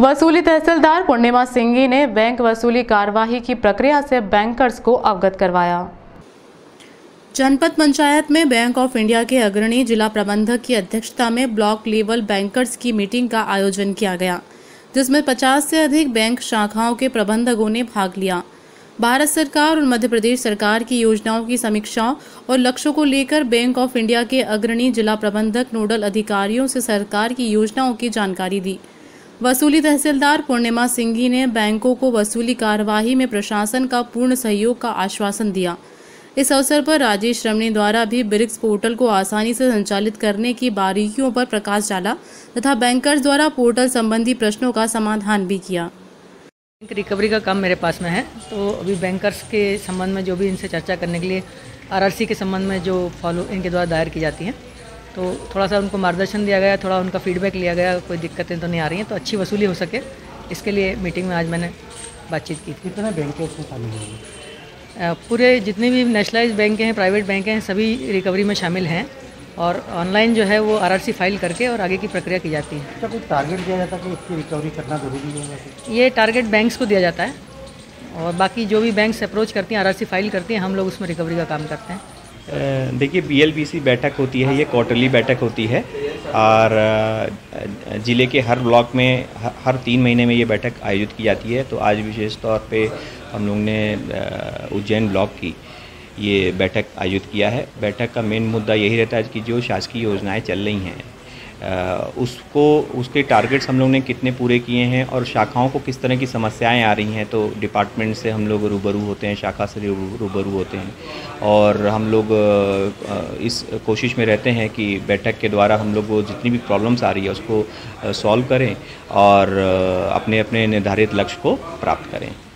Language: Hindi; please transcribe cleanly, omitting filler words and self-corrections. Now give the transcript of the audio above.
वसूली तहसीलदार पूर्णिमा सिंह ने बैंक वसूली कार्यवाही की प्रक्रिया से बैंकर्स को अवगत करवाया। जनपद पंचायत में बैंक ऑफ इंडिया के अग्रणी जिला प्रबंधक की अध्यक्षता में ब्लॉक लेवल बैंकर्स की मीटिंग का आयोजन किया गया, जिसमें 50 से अधिक बैंक शाखाओं के प्रबंधकों ने भाग लिया। भारत सरकार और मध्य प्रदेश सरकार की योजनाओं की समीक्षा और लक्ष्यों को लेकर बैंक ऑफ इंडिया के अग्रणी जिला प्रबंधक नोडल अधिकारियों से सरकार की योजनाओं की जानकारी दी। वसूली तहसीलदार पूर्णिमा सिंह ने बैंकों को वसूली कार्यवाही में प्रशासन का पूर्ण सहयोग का आश्वासन दिया। इस अवसर पर राजेश रमणी द्वारा भी ब्रिक्स पोर्टल को आसानी से संचालित करने की बारीकियों पर प्रकाश डाला तथा बैंकर्स द्वारा पोर्टल संबंधी प्रश्नों का समाधान भी किया। बैंक रिकवरी का काम मेरे पास में है, तो अभी बैंकर्स के संबंध में जो भी इनसे चर्चा करने के लिए RRC के संबंध में जो फॉलो इनके द्वारा दायर की जाती है, तो थोड़ा सा उनको मार्गदर्शन दिया गया, थोड़ा उनका फीडबैक लिया गया। कोई दिक्कतें तो नहीं आ रही हैं, तो अच्छी वसूली हो सके इसके लिए मीटिंग में आज मैंने बातचीत की। कितने बैंकर्स में शामिल हुए? पूरे जितने भी नेशनलाइज बैंक हैं, प्राइवेट बैंक हैं, सभी रिकवरी में शामिल हैं और ऑनलाइन जो है वो RRC फाइल करके और आगे की प्रक्रिया की जाती है। क्या कोई टारगेट दिया जाता है कि इसकी रिकवरी करना जरूरी है? ये टारगेट बैंक्स को दिया जाता है और बाकी जो भी बैंक्स अप्रोच करती हैं, RRC फाइल करती हैं, हम लोग उसमें रिकवरी का काम करते हैं। देखिए, BLBC बैठक होती है, ये क्वार्टरली बैठक होती है और ज़िले के हर ब्लॉक में हर 3 महीने में ये बैठक आयोजित की जाती है। तो आज विशेष तौर पे हम लोग ने उज्जैन ब्लॉक की ये बैठक आयोजित किया है। बैठक का मेन मुद्दा यही रहता है कि जो शासकीय योजनाएं चल रही हैं उसको उसके टारगेट्स हम लोग ने कितने पूरे किए हैं और शाखाओं को किस तरह की समस्याएं आ रही हैं। तो डिपार्टमेंट से हम लोग रूबरू होते हैं, शाखा से रूबरू होते हैं और हम लोग इस कोशिश में रहते हैं कि बैठक के द्वारा हम लोग जितनी भी प्रॉब्लम्स आ रही है उसको सॉल्व करें और अपने अपने निर्धारित लक्ष्य को प्राप्त करें।